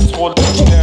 That's all.